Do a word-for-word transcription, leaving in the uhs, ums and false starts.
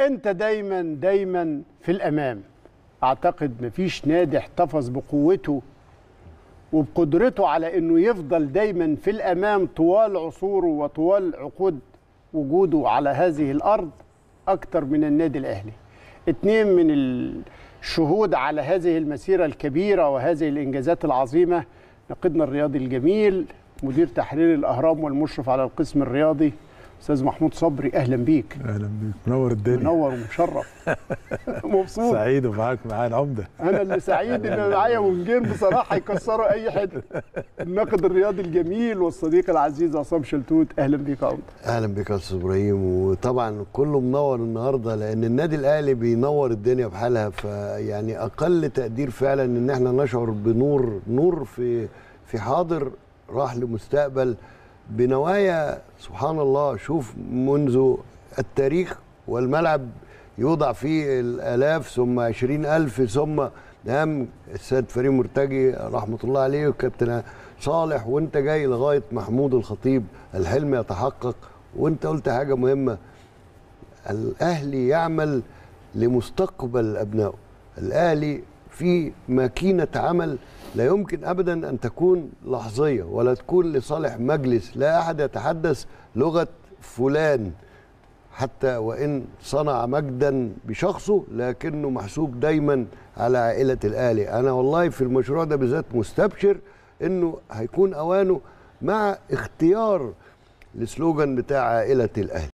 انت دايما دايما في الامام. اعتقد مفيش نادي احتفظ بقوته وبقدرته على انه يفضل دايما في الامام طوال عصوره وطوال عقود وجوده على هذه الارض اكتر من النادي الاهلي. اتنين من الشهود على هذه المسيره الكبيره وهذه الانجازات العظيمه نقدنا الرياضي الجميل مدير تحرير الاهرام والمشرف على القسم الرياضي استاذ محمود صبري، اهلا بيك. اهلا بيك، منور الدنيا. منور ومشرف. مبسوط سعيد ومعاك معانا عمده. انا اللي سعيد ان معايا ونجين بصراحه يكسروا اي حته. الناقد الرياضي الجميل والصديق العزيز عصام شلتوت، اهلا بيك يا عمده. اهلا بيك يا استاذ ابراهيم، وطبعا كله منور النهارده لان النادي الاهلي بينور الدنيا بحالها، فيعني اقل تقدير فعلا ان احنا نشعر بنور نور في في حاضر راح لمستقبل بنوايا سبحان الله. شوف منذ التاريخ والملعب يوضع فيه الآلاف ثم عشرين ألف ثم نعم السيد فريم مرتجي رحمة الله عليه والكابتن صالح وانت جاي لغاية محمود الخطيب. الحلم يتحقق. وانت قلت حاجة مهمة، الأهلي يعمل لمستقبل أبنائه. الأهلي في ماكينة عمل لا يمكن أبدا أن تكون لحظية ولا تكون لصالح مجلس. لا أحد يتحدث لغة فلان حتى وإن صنع مجدا بشخصه لكنه محسوب دايما على عائلة الأهلي. أنا والله في المشروع ده بالذات مستبشر أنه هيكون أوانه مع اختيار السلوجان بتاع عائلة الأهلي.